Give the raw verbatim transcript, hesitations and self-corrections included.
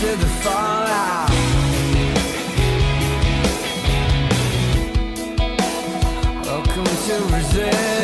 to the fallout. Welcome to Reserve.